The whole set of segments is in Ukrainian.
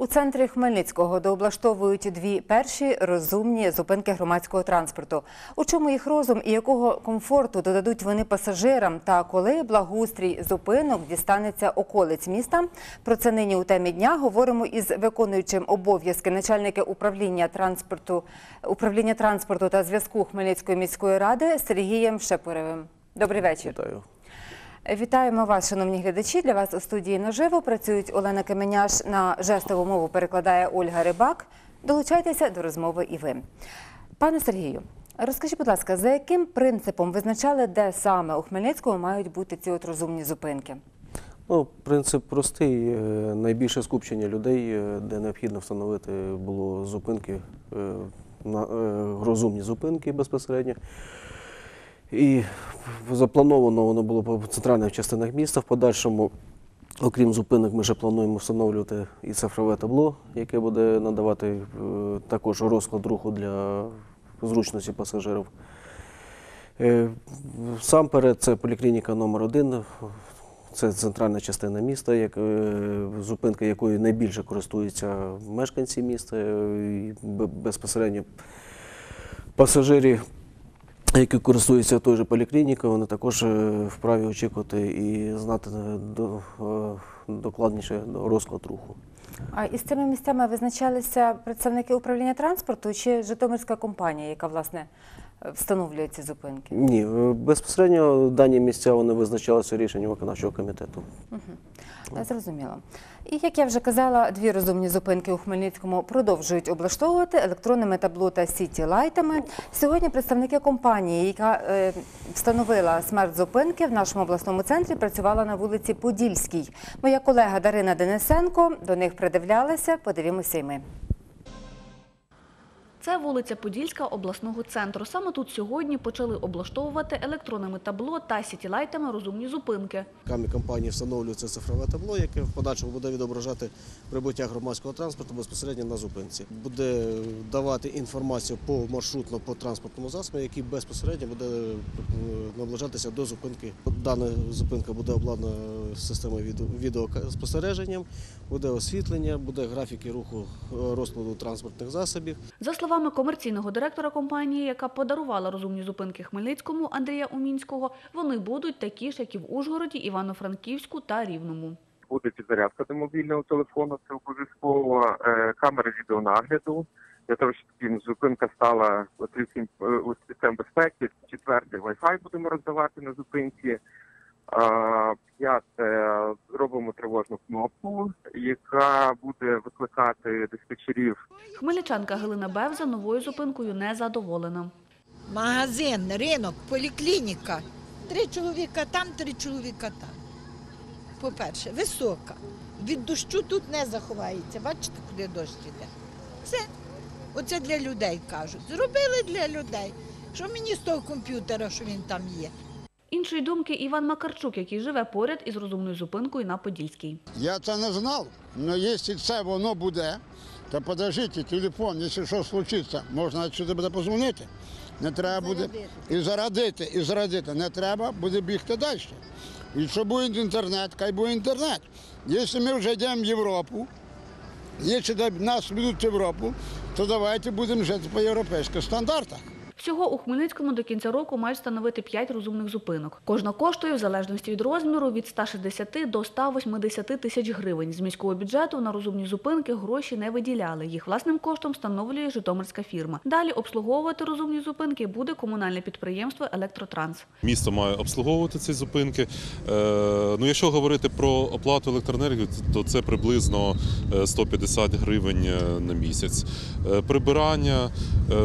У центрі Хмельницького дооблаштовують дві перші розумні зупинки громадського транспорту. У чому їх розум і якого комфорту додадуть вони пасажирам та коли благоустрій зупинок дістанеться околиць міста? Про це нині у темі дня говоримо із виконуючим обов'язки начальника управління транспорту та зв'язку Хмельницької міської ради Сергієм Шепуревим. Добрий вечір. Вітаю. Вітаємо вас, шановні глядачі. Для вас у студії наживо працюють Олена Кеменяш, на жестову мову перекладає Ольга Рибак. Долучайтеся до розмови і ви. Пане Сергію, розкажіть, будь ласка, за яким принципом визначали, де саме у Хмельницькому мають бути ці от розумні зупинки? Ну, принцип простий. Найбільше скупчення людей, де необхідно встановити було зупинки, розумні зупинки безпосередньо. І заплановано воно було по центральних частинах міста. В подальшому, окрім зупинок, ми вже плануємо встановлювати і цифрове табло, яке буде надавати також розклад руху для зручності пасажирів. Сам перед це поліклініка номер 1, це центральна частина міста, зупинка якою найбільше користуються мешканці міста, і безпосередньо пасажирі, які користуються той же поліклінікою, вони також вправі очікувати і знати докладніше розклад руху. А із цими місцями визначалися представники управління транспорту чи житомирська компанія, яка, власне, встановлює ці зупинки? Ні, безпосередньо дані місця вони визначалися рішенням виконавчого комітету. Угу. Зрозуміло. І, як я вже казала, дві розумні зупинки у Хмельницькому продовжують облаштовувати електронними табло та сіті-лайтами. Сьогодні представники компанії, яка встановила смарт-зупинки в нашому обласному центрі, працювала на вулиці Подільській. Моя колега Дарина Денисенко до них придивлялася, подивімося й ми. Це вулиця Подільська обласного центру. Саме тут сьогодні почали облаштовувати електронними табло та сітілайтами розумні зупинки. Камі компанії встановлюється цифрове табло, яке в подальшому буде відображати прибуття громадського транспорту безпосередньо на зупинці. Буде давати інформацію по маршрутно, по транспортному засобу, який безпосередньо буде наближатися до зупинки. Дана зупинка буде обладнана системою відеоспостереженням, буде освітлення, буде графіки руху розкладу транспортних засобів. За словами комерційного директора компанії, яка подарувала розумні зупинки Хмельницькому, Андрія Умінського, вони будуть такі ж, як і в Ужгороді, Івано-Франківську та Рівному. Буде підзарядка до мобільного телефону, це обов'язково, камери відеонагляду, для того, щоб зупинка стала у системі безпеки. Четверте, Wi-Fi будемо роздавати на зупинці. П'яте, робимо тривожну кнопку, яка буде викликати диспетчерів. Хмельничанка Галина Бевзюк новою зупинкою не задоволена. Магазин, ринок, поліклініка. 3 чоловіка там, 3 чоловіка там. По-перше, висока. Від дощу тут не заховається. Бачите, куди дощ йде? Оце для людей, кажуть. Зробили для людей. Що мені з того комп'ютера, що він там є? Іншої думки Іван Макарчук, який живе поряд із розумною зупинкою на Подільській. Я це не знав, але якщо це воно буде, то подождіть, телефон, якщо щось случиться, можна відсюди буде позвонити. Не треба буде і зарадити. Не треба буде бігти далі. І що буде інтернет, хай буде інтернет. Якщо ми вже йдемо в Європу, якщо нас ведуть в Європу, то давайте будемо жити по європейських стандартах. Всього у Хмельницькому до кінця року мають встановити 5 розумних зупинок. Кожна коштує, в залежності від розміру, від 160 до 180 тисяч гривень. З міського бюджету на розумні зупинки гроші не виділяли. Їх власним коштом встановлює житомирська фірма. Далі обслуговувати розумні зупинки буде комунальне підприємство «Електротранс». Місто має обслуговувати ці зупинки. Якщо говорити про оплату електроенергії, то це приблизно 150 гривень на місяць. Прибирання,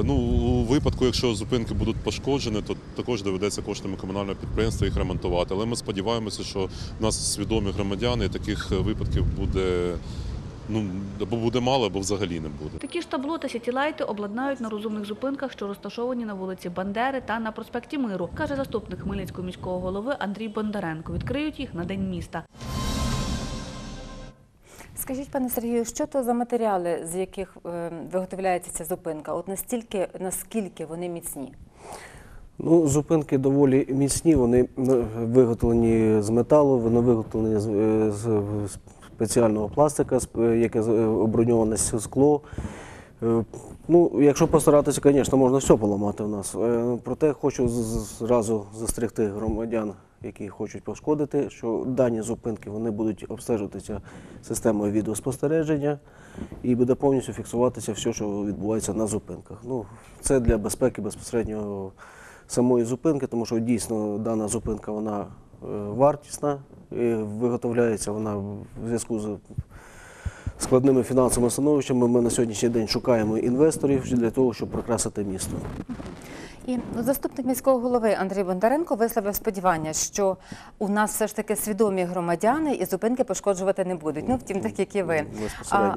у випадку, якщо зупинки будуть пошкоджені, то також доведеться коштами комунального підприємства їх ремонтувати. Але ми сподіваємося, що в нас свідомі громадяни, і таких випадків буде, або буде мало, або взагалі не буде. Такі ж табло та сітілайти обладнають на розумних зупинках, що розташовані на вулиці Бандери та на проспекті Миру, каже заступник Хмельницького міського голови Андрій Бондаренко. Відкриють їх на День міста. Скажіть, пане Сергію, що то за матеріали, з яких виготовляється ця зупинка? От настільки, наскільки вони міцні? Зупинки доволі міцні, вони виготовлені з металу, вони виготовлені з спеціального пластика, яке оброньоване скло. Ну, якщо постаратися, звісно, можна все поламати в нас. Проте хочу зразу застерегти громадян, які хочуть пошкодити, що дані зупинки вони будуть обстежуватися системою відеоспостереження і буде повністю фіксуватися все, що відбувається на зупинках. Ну, це для безпеки безпосередньо самої зупинки, тому що дійсно дана зупинка вона вартісна, виготовляється вона в зв'язку з складними фінансовими становищами. Ми на сьогоднішній день шукаємо інвесторів для того, щоб прикрасити місто. І заступник міського голови Андрій Бондаренко висловив сподівання, що у нас все ж таки свідомі громадяни і зупинки пошкоджувати не будуть. Ну, втім, так як і ви.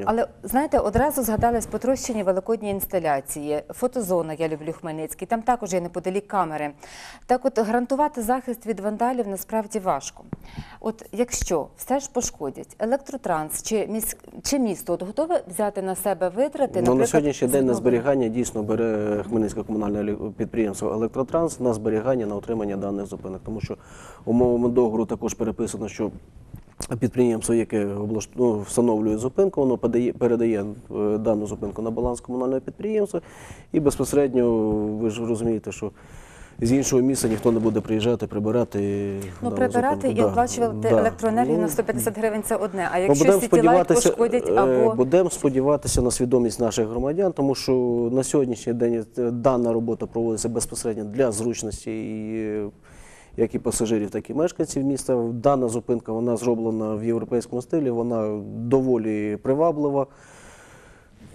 Але, знаєте, одразу згадались потрощені великодні інсталяції, фотозона «Я люблю Хмельницький», там також є неподалік камери. Так от, гарантувати захист від вандалів насправді важко. От якщо все ж пошкодять, електротранс чи місто готове взяти на себе витрати? На сьогоднішній день на зберігання дійсно бере Хмельницьке комунальне підприємство «Електротранс» на зберігання, на отримання даних зупинок. Тому що умовами договору також переписано, що підприємство, яке встановлює зупинку, воно передає дану зупинку на баланс комунального підприємства і безпосередньо, ви ж розумієте, що з іншого місця ніхто не буде приїжджати, прибирати. Ну, прибирати і оплачувати електроенергію на 150 гривень – це одне. А якщо сітілайт пошкодять або… Будемо сподіватися на свідомість наших громадян, тому що на сьогоднішній день дана робота проводиться безпосередньо для зручності як і пасажирів, так і мешканців міста. Дана зупинка, вона зроблена в європейському стилі, вона доволі приваблива.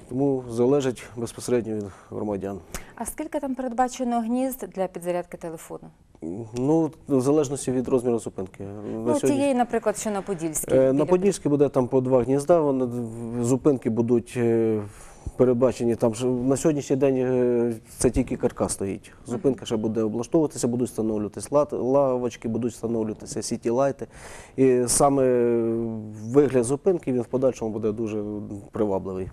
Тому залежить безпосередньо від громадян. А скільки там передбачено гнізд для підзарядки телефону? Ну, в залежності від розміру зупинки. Ну, тієї, наприклад, що на Подільській. На Подільській буде там по 2 гнізда, зупинки будуть передбачені. На сьогоднішній день це тільки каркас стоїть. Зупинка ще буде облаштовуватися, будуть встановлюватися лавочки, будуть встановлюватися сіті-лайти. І саме вигляд зупинки, він в подальшому буде дуже привабливий.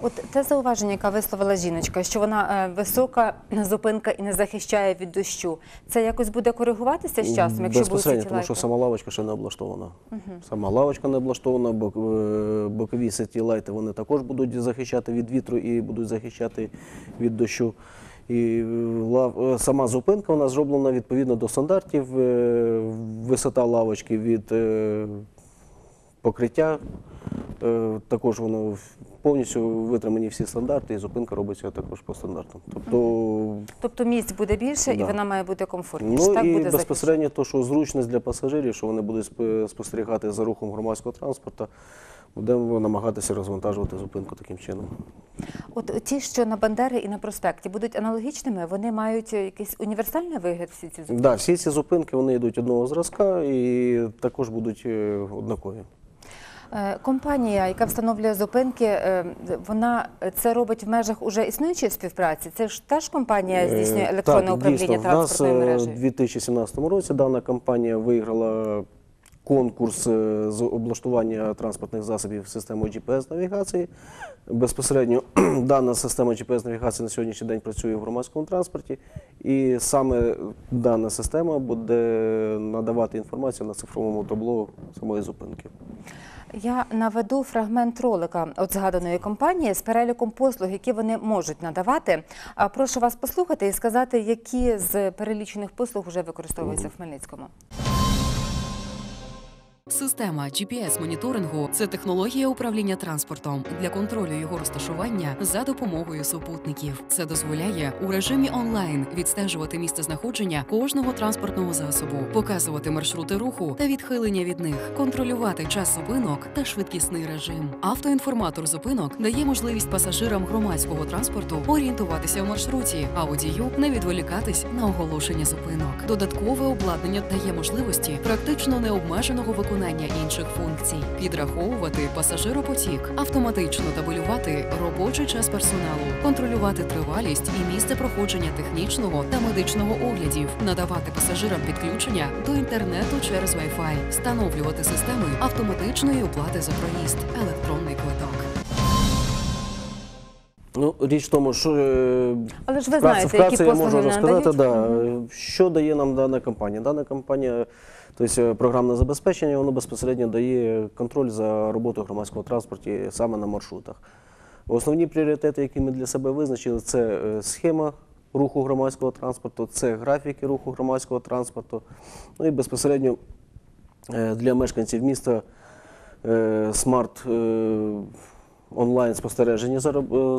От те зауваження, яке висловила жіночка, що вона висока зупинка і не захищає від дощу, це якось буде коригуватися з часом, якщо будуть сіті-лайти? Безпосередньо, тому що сама лавочка ще не облаштована. Сама лавочка не облаштована, бокові сіті-лайти, вони також будуть захищати від вітру і будуть захищати від дощу. І сама зупинка, вона зроблена відповідно до стандартів, висота лавочки від покриття, також воно повністю витримані всі стандарти і зупинка робиться також по стандартам. Тобто місць буде більше і вона має бути комфортніше, так буде захищено? І безпосередньо те, що зручність для пасажирів, що вони будуть спостерігати за рухом громадського транспорту, будемо намагатися розвантажувати зупинку таким чином. От ті, що на Бандери і на проспекті, будуть аналогічними? Вони мають якийсь універсальний вигляд всі ці зупинки? Так, всі ці зупинки, вони йдуть одного зразка і також будуть однакові. Компанія, яка встановлює зупинки, вона це робить в межах уже існуючої співпраці? Це ж теж компанія здійснює електронне управління транспортною мережею? Так, дійсно. В нас у 2017 році дана компанія виграла конкурс з облаштування транспортних засобів системою GPS-навігації. Безпосередньо дана система GPS-навігації на сьогоднішній день працює в громадському транспорті. І саме дана система буде надавати інформацію на цифровому табло самої зупинки. Я наведу фрагмент ролика від згаданої компанії з переліком послуг, які вони можуть надавати. Прошу вас послухати і сказати, які з перелічених послуг вже використовуються в Хмельницькому. Система GPS-моніторингу – це технологія управління транспортом для контролю його розташування за допомогою супутників. Це дозволяє у режимі онлайн відстежувати місцезнаходження кожного транспортного засобу, показувати маршрути руху та відхилення від них, контролювати час зупинок та швидкісний режим. Автоінформатор зупинок дає можливість пасажирам громадського транспорту орієнтуватися в маршруті, а водію не відволікатись на оголошення зупинок. Додаткове обладнання дає можливості практично необмеженого виконання інших функцій, підраховувати пасажиропотік, автоматично табелювати робочий час персоналу, контролювати тривалість і місце проходження технічного та медичного оглядів, надавати пасажирам підключення до інтернету через Wi-Fi, встановлювати системи автоматичної оплати за проїзд, електронний квиток. Ну, річ в тому, що але ж ви знаєте, які послуги я можу розказати, да, що дає нам дана компанія. Дана компанія, тобто програмне забезпечення, воно безпосередньо дає контроль за роботу громадського транспорту саме на маршрутах. Основні пріоритети, які ми для себе визначили, це схема руху громадського транспорту, це графіки руху громадського транспорту, ну і безпосередньо для мешканців міста смарт онлайн-спостереження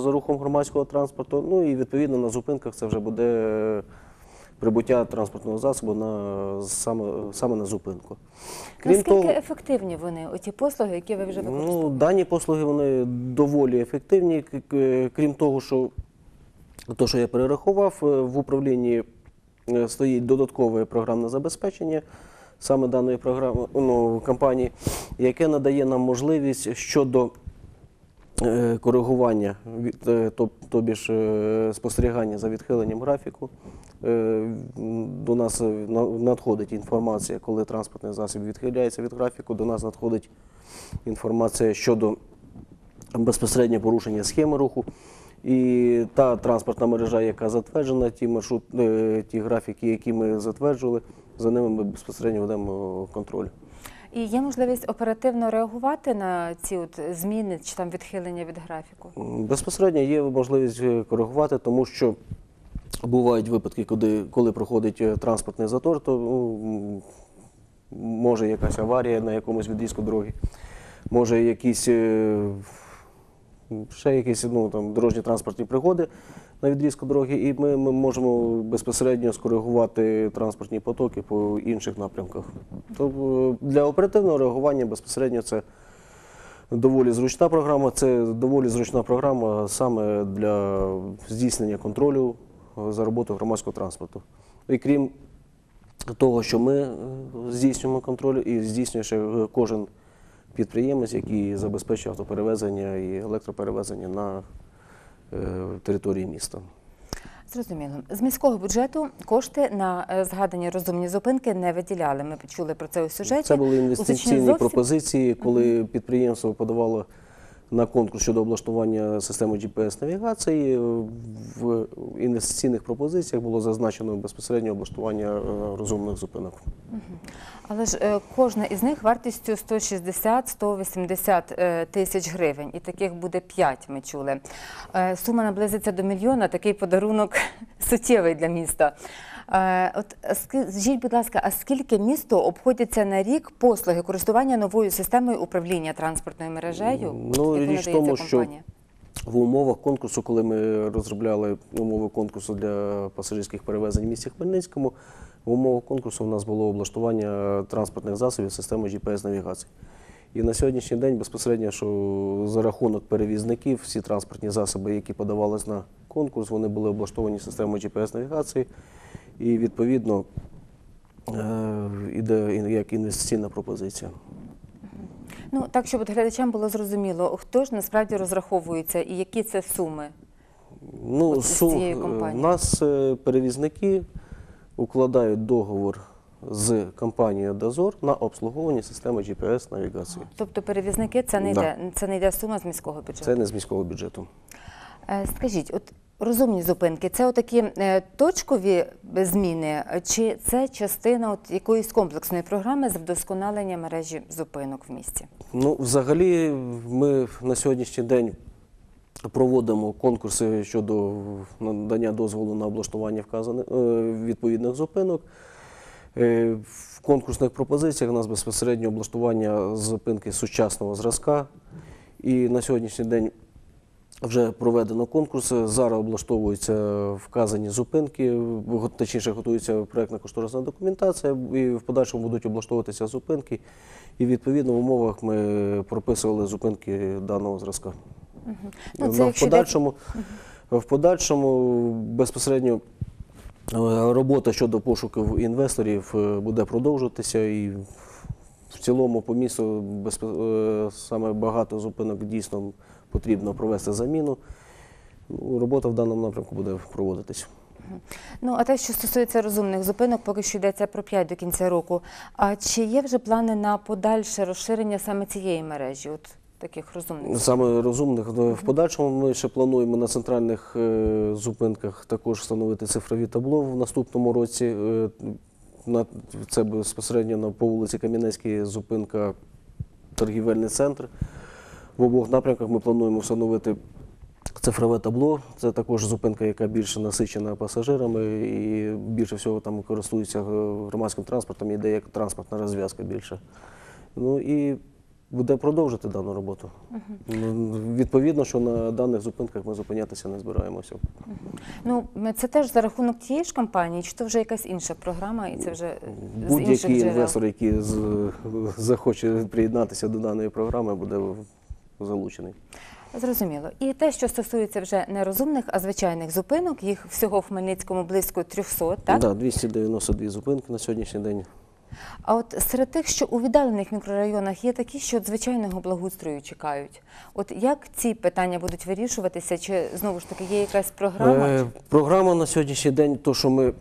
за рухом громадського транспорту, ну і відповідно на зупинках це вже буде прибуття транспортного засобу саме на зупинку. Наскільки ефективні вони, оті послуги, які ви вже використовуєте? Ну, дані послуги, вони доволі ефективні, крім того, що те, що я перерахував, в управлінні стоїть додаткове програмне забезпечення саме даної програми, ну, компанії, яке надає нам можливість щодо коригування, тобі ж спостерігання за відхиленням графіку. До нас надходить інформація, коли транспортний засіб відхиляється від графіку, до нас надходить інформація щодо безпосередньо порушення схеми руху. І та транспортна мережа, яка затверджена, ті графіки, які ми затверджували, за ними ми безпосередньо ведемо контроль. І є можливість оперативно реагувати на ці зміни чи там відхилення від графіку? Безпосередньо є можливість коригувати, тому що бувають випадки, коли проходить транспортний затор, то може якась аварія на якомусь відрізку дороги, може якісь ще якісь дорожньо-транспортні пригоди на відрізку дороги, і ми можемо безпосередньо скоригувати транспортні потоки по інших напрямках. Тобто для оперативного реагування безпосередньо це доволі зручна програма, саме для здійснення контролю за роботою громадського транспорту. І крім того, що ми здійснюємо контроль, і здійснює ще кожен підприємець, який забезпечує автоперевезення і електроперевезення на території міста. Зрозуміло. З міського бюджету кошти на згадані розумні зупинки не виділяли. Ми почули про це у сюжеті. Це були інвестиційні пропозиції, коли підприємство подавало на конкурс щодо облаштування системи GPS-навігації. В інвестиційних пропозиціях було зазначено безпосередньо облаштування розумних зупинок. Але ж кожна із них вартістю 160-180 тисяч гривень. І таких буде 5, ми чули. Сума наблизиться до мільйона, такий подарунок суттєвий для міста. Скажіть, будь ласка, а скільки місту обходяться на рік послуги користування новою системою управління транспортною мережею? Ну, річ в тому, що в умовах конкурсу, коли ми розробляли умови конкурсу для пасажирських перевезень в місті Хмельницькому, в умовах конкурсу у нас було облаштування транспортних засобів системи GPS-навігації. І на сьогоднішній день безпосередньо, що за рахунок перевізників, всі транспортні засоби, які подавались на конкурс, вони були облаштовані системою GPS-навігації. І, відповідно, йде як інвестиційна пропозиція. Ну, так, щоб глядачам було зрозуміло, хто ж насправді розраховується і які це суми з цієї компанії? У нас перевізники укладають договор з компанією «Дозор» на обслуговування системи GPS-навігації. Тобто перевізники – це не йде сума з міського бюджету? Це не з міського бюджету. Скажіть, от розумні зупинки – це отакі точкові зміни, чи це частина якоїсь комплексної програми з вдосконалення мережі зупинок в місті? Ну, взагалі, ми на сьогоднішній день проводимо конкурси щодо надання дозволу на облаштування відповідних зупинок. В конкурсних пропозиціях у нас безпосередньо облаштування зупинки сучасного зразка. І на сьогоднішній день вже проведено конкурс, зараз облаштовуються вказані зупинки, точніше готується проєктно-кошторисна документація, і в подальшому будуть облаштовуватися зупинки. І відповідно в умовах ми прописували зупинки даного зразка. В подальшому безпосередньо робота щодо пошуків інвесторів буде продовжуватися, і в цілому по місту саме багато зупинок дійсно потрібно провести заміну. Робота в даному напрямку буде проводитись. Ну, а те, що стосується розумних зупинок, поки що йдеться про 5 до кінця року. А чи є вже плани на подальше розширення саме цієї мережі? таких розумних? Саме розумних. В подальшому ми ще плануємо на центральних зупинках також встановити цифрові табло в наступному році. Це безпосередньо по вулиці Кам'янецькій зупинка торгівельний центр. В обох напрямках ми плануємо встановити цифрове табло. Це також зупинка, яка більше насичена пасажирами і більше всього там користуються громадським транспортом, іде як транспортна розв'язка більше. Ну і буде продовжити дану роботу. Відповідно, що на даних зупинках ми зупинятися не збираємося. Ну, це теж за рахунок тієї ж компанії, чи то вже якась інша програма, і це вже з інших джерел? Будь-який інвестор, який захоче приєднатися до даної програми, буде залучений. Зрозуміло. І те, що стосується вже не розумних, а звичайних зупинок, їх всього в Хмельницькому близько 300, так? Так, 292 зупинки на сьогоднішній день. А от серед тих, що у віддалених мікрорайонах, є такі, що від звичайного благоустрою чекають. От як ці питання будуть вирішуватися? Чи, знову ж таки, є якась програма? Програма на сьогоднішній день, то, що ми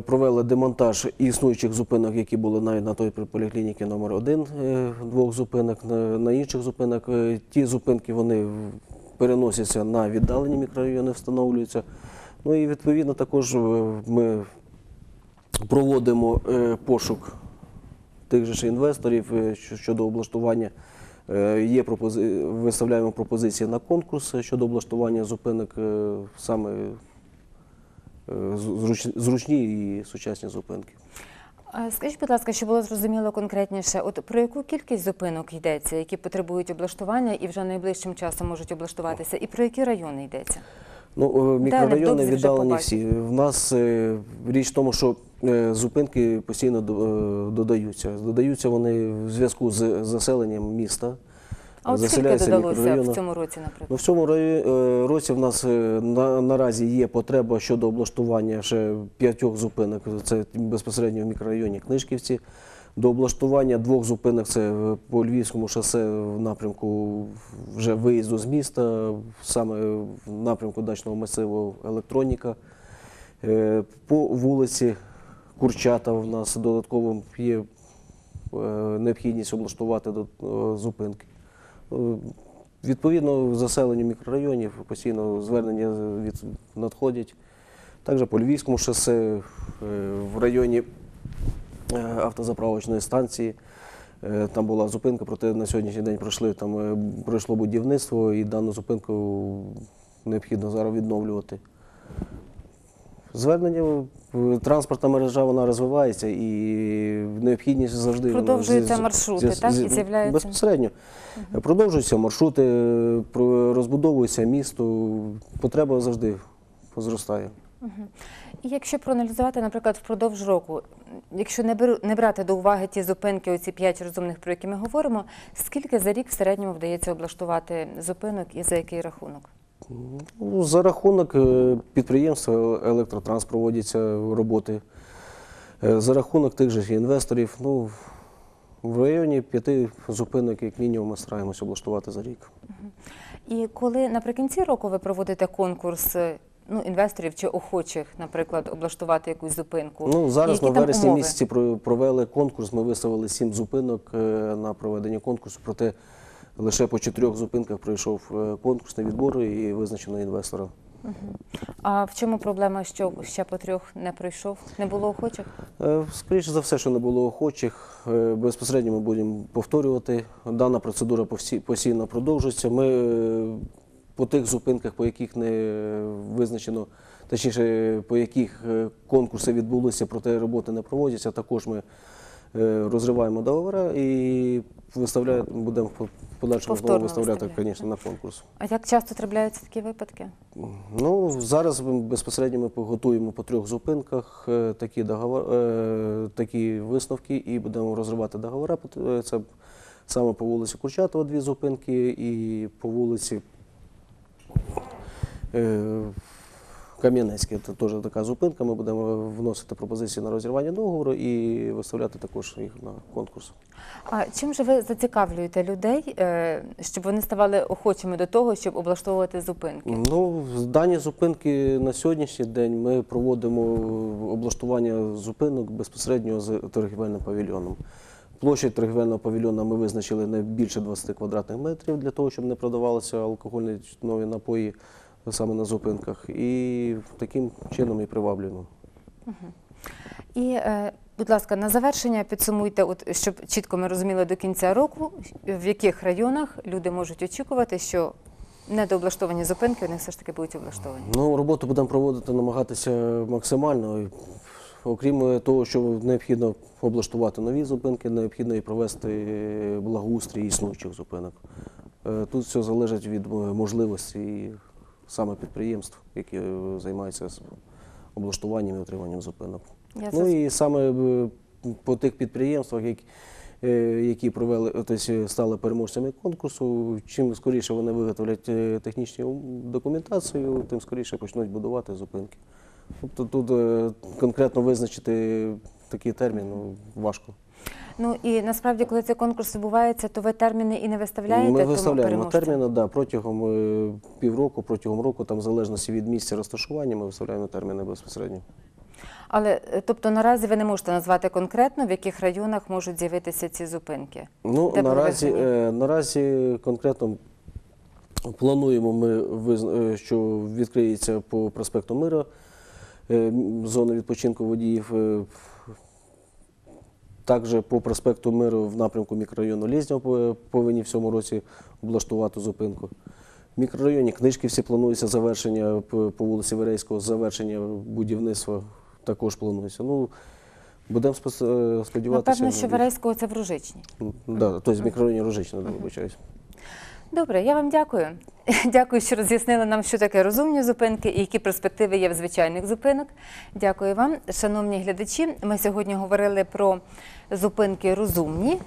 провели демонтаж існуючих зупинок, які були навіть на той поліклініки номер 1, двох зупинок, на інших зупинок. Ті зупинки, вони переносяться на віддалені мікрорайони, встановлюються. Ну і, відповідно, також ми проводимо пошук тих же інвесторів щодо облаштування, виставляємо пропозиції на конкурс щодо облаштування зупинок, саме зручні і сучасні зупинки. Скажіть, будь ласка, щоб було зрозуміло конкретніше, от про яку кількість зупинок йдеться, які потребують облаштування і вже найближчим часом можуть облаштуватися, і про які райони йдеться? Ну, мікрорайони віддалені всі. В нас річ в тому, що зупинки постійно додаються. Додаються вони в зв'язку з заселенням міста. А от скільки додалося в цьому році, наприклад? В цьому році в нас наразі є потреба щодо облаштування ще 5 зупинок. Це безпосередньо в мікрорайоні Книжківці. До облаштування 2 зупинок, це по Львівському шосе в напрямку вже виїзду з міста, саме в напрямку дачного масиву Електроніка. По вулиці Курчата в нас додатково є необхідність облаштувати зупинки. Відповідно, в заселенні мікрорайонів постійно звернення надходять. Також по Львівському шосе в районі автозаправочної станції. Там була зупинка, проте на сьогоднішній день пройшло будівництво і дану зупинку необхідно зараз відновлювати. Звернення, транспортна мережа, вона розвивається і необхідність завжди... Продовжуються маршрути, так? І з'являються? Безпосередньо. Продовжуються маршрути, розбудовується місто, потреба завжди зростає. І якщо проаналізувати, наприклад, впродовж року, якщо не брати до уваги ті зупинки, оці 5 розумних, про які ми говоримо, скільки за рік в середньому вдається облаштувати зупинок і за який рахунок? За рахунок підприємства «Електротранс» проводяться роботи, за рахунок тих же інвесторів. В районі 5 зупинок, як мінімум, ми стараємося облаштувати за рік. І коли наприкінці року ви проводите конкурс інвесторів чи охочих, наприклад, облаштувати якусь зупинку? Ну, зараз ми в вересні місяці провели конкурс, ми виставили 7 зупинок на проведення конкурсу, проте лише по 4 зупинках пройшов конкурсний відбор і визначено інвестора. А в чому проблема, що ще по 3 не пройшов? Не було охочих? Скоріше за все, що не було охочих. Безпосередньо ми будемо повторювати. Дана процедура постійно продовжується. Ми по тих зупинках, по яких не визначено, точніше, по яких конкурси відбулися, проте роботи не проводяться, також ми розриваємо договори і будемо в подальшому знову виставляти, звісно, на конкурс. А як часто трапляються такі випадки? Ну, зараз безпосередньо ми готуємо по 3 зупинках такі висновки і будемо розривати договори. Це саме по вулиці Курчатова 2 зупинки і по вулиці Кам'янецьке, це теж така зупинка, ми будемо вносити пропозиції на розірвання договору і виставляти також їх на конкурс. А чим же ви зацікавлюєте людей, щоб вони ставали охочими до того, щоб облаштовувати зупинки? Ну, дані зупинки на сьогоднішній день ми проводимо облаштування зупинок безпосередньо з торгівельним павільйоном. Площу торгівельного павільйону ми визначили не більше 20 квадратних метрів, для того, щоб не продавалися алкогольні тютюнові напої саме на зупинках. І таким чином і приваблюємо. І, будь ласка, на завершення підсумуйте, от, щоб чітко ми розуміли до кінця року, в яких районах люди можуть очікувати, що недооблаштовані зупинки, вони все ж таки будуть облаштовані. Ну, роботу будемо проводити, намагатися максимально. Окрім того, що необхідно облаштувати нові зупинки, необхідно і провести благоустрій існуючих зупинок. Тут все залежить від можливості і саме підприємств, які займаються облаштуванням і отриманням зупинок. Ну і саме по тих підприємствах, які стали переможцями конкурсу, чим скоріше вони виготовлять технічну документацію, тим скоріше почнуть будувати зупинки. Тобто тут конкретно визначити такий термін важко. Ну і насправді, коли цей конкурс відбувається, то ви терміни і не виставляєте? Ми виставляємо терміни, так, протягом півроку, протягом року, там в залежності від місця розташування, ми виставляємо терміни безпосередньо. Але, тобто, наразі ви не можете назвати конкретно, в яких районах можуть з'явитися ці зупинки? Ну, наразі конкретно плануємо ми, що відкриється по проспекту Мира зона відпочинку водіїв, також по проспекту Миру в напрямку мікрорайону Лєзнєво повинні в цьому році облаштувати зупинку. В мікрорайоні Книжки всі планується завершення, по вулиці Верейського завершення будівництва також планується. Ну, будемо сподіватися. Напевно, що Верейського це в Ружичні. Так, тобто в мікрорайоні Ружичні, вибачаюсь. Добре, я вам дякую. Дякую, що роз'яснили нам, що таке розумні зупинки і які перспективи є в звичайних зупинок. Дякую вам. Шановні глядачі, ми сьогодні говорили про зупинки розумні,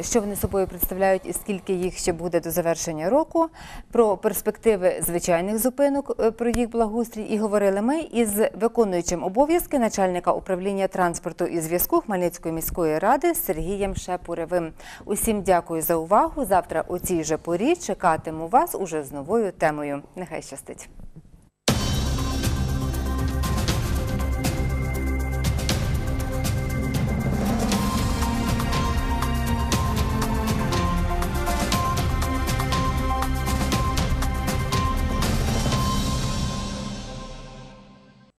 що вони собою представляють і скільки їх ще буде до завершення року, про перспективи звичайних зупинок, про їх благоустрій. І говорили ми із виконуючим обов'язки начальника управління транспорту і зв'язку Хмельницької міської ради Сергієм Шепуревим. Усім дякую за увагу. Завтра у цій же порі чекатиму вас уже з новою темою. Нехай щастить!